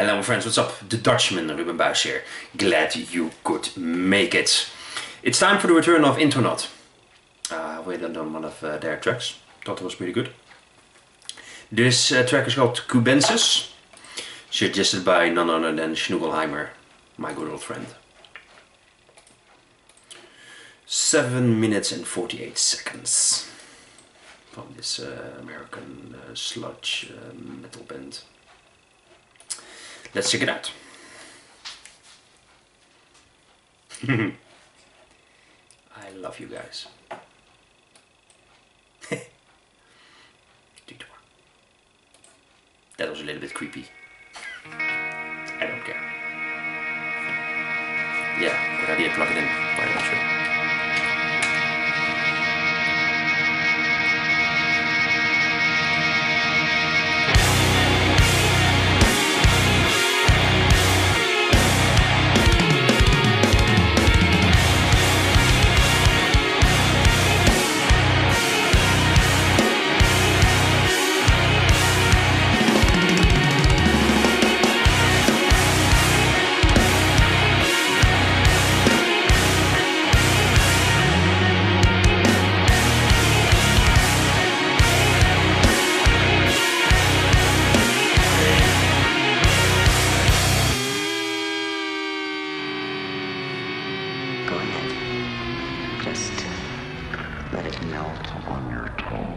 Hello my friends, what's up? The Dutchman, Ruben Buijs here. Glad you could make it. It's time for the return of Intronaut. We've done one of their tracks. Thought it was pretty good. This track is called Cubensis, suggested by none other than Shnoogleheimer, my good old friend. 7 minutes and 48 seconds from this American sludge metal band. Let's check it out. I love you guys. That was a little bit creepy. I don't care. Yeah, good idea, plug it in. Why not sure? Just let it melt on your tongue.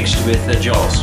mixed with jaws.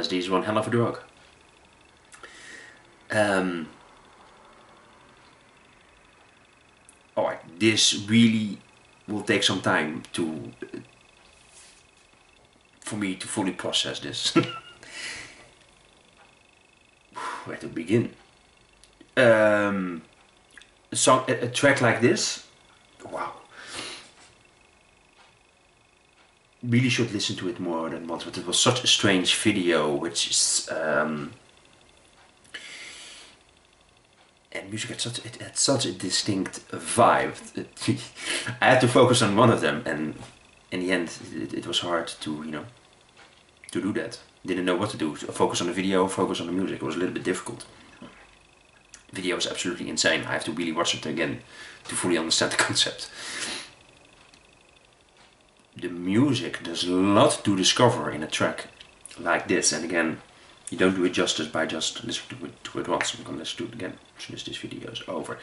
LSD is one hell of a drug. Alright, this really will take some time to for me to fully process this. Where to begin? A track like this, wow. Really should listen to it more than once, but it was such a strange video, which is and music had such a distinct vibe. I had to focus on one of them, and in the end, it was hard to to do that. Didn't know what to do. So focus on the video, focus on the music. It was a little bit difficult. The video is absolutely insane. I have to really watch it again to fully understand the concept. The music, there's a lot to discover in a track like this, and again, you don't do it justice by just listening to it once. I'm gonna listen to it again as soon as this video is over.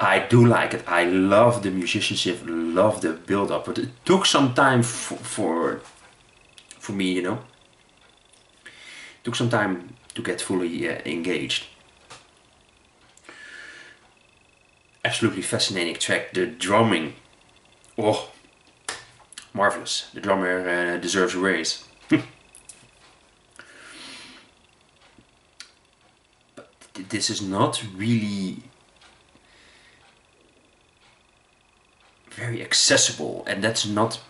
I do like it. I love the musicianship, love the build-up, but it took some time for me, It took some time to get fully engaged. Absolutely fascinating track. The drumming, oh. Marvelous. The drummer deserves a raise. But this is not really very accessible, and that's not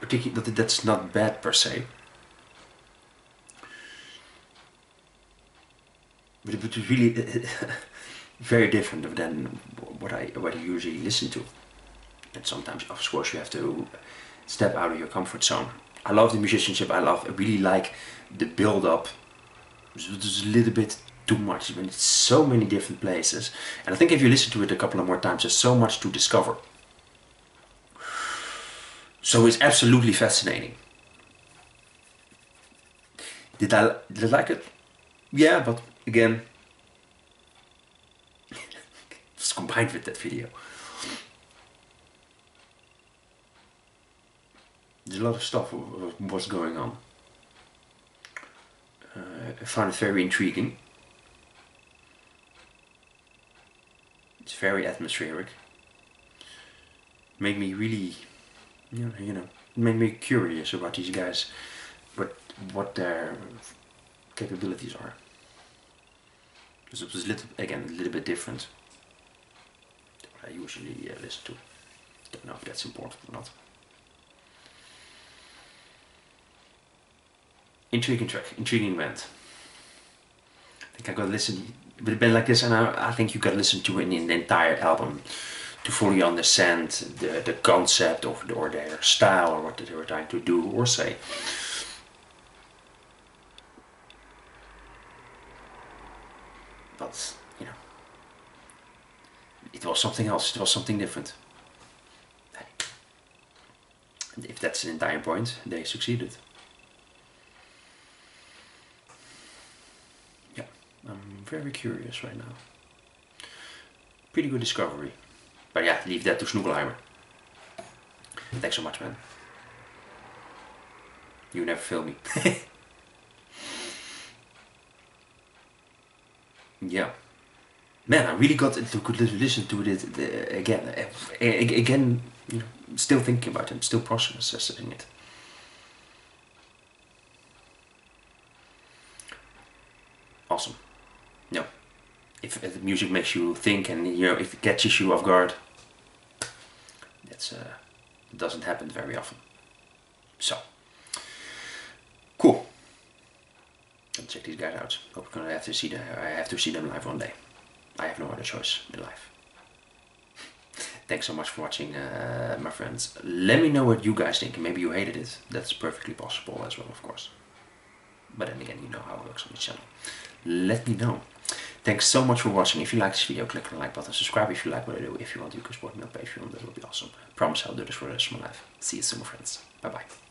particularly, that's not bad per se. But it's really very different than what I usually listen to. And sometimes, of course, you have to step out of your comfort zone. I love the musicianship. I really like the build-up. It's a little bit too much. I mean, it's so many different places, and I think if you listen to it a couple of more times, there's so much to discover. So it's absolutely fascinating. Did I like it? Yeah, but again, it's combined with that video. There's a lot of stuff what's going on. I found it very intriguing. It's very atmospheric. Made me really, made me curious about these guys, what their capabilities are. Because it was a little bit different than what I usually listen to. Don't know if that's important or not. Intriguing track, intriguing band. I think I gotta listen with a band like this, and I think you gotta listen to it in the entire album to fully understand the concept or their style or what they were trying to do or say. But it was something else. It was something different. And if that's an entire point, they succeeded. I'm very curious right now. Pretty good discovery. But yeah, leave that to Shnoogleheimer. Thanks so much, man. You never fail me. Yeah. man, I really got into a good listen to it again. Again, you know, still thinking about it, I'm still processing it. Awesome. No, if the music makes you think, and you know, if it catches you off guard, that's doesn't happen very often. So cool. I'll check these guys out. Hope I'm gonna have to see them. I have to see them live one day. I have no other choice in life. Thanks so much for watching, my friends. Let me know what you guys think. Maybe you hated it. That's perfectly possible as well, of course. But then again, you know how it works on this channel. Let me know. Thanks so much for watching. If you like this video, click on the like button. Subscribe if you like what I do. If you want, you can support me on Patreon. That would be awesome. I promise I'll do this for the rest of my life. See you soon, my friends. Bye-bye.